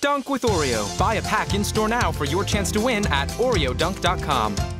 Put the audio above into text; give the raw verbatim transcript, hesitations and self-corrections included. Dunk with Oreo. Buy a pack in-store now for your chance to win at oreo dunk dot com.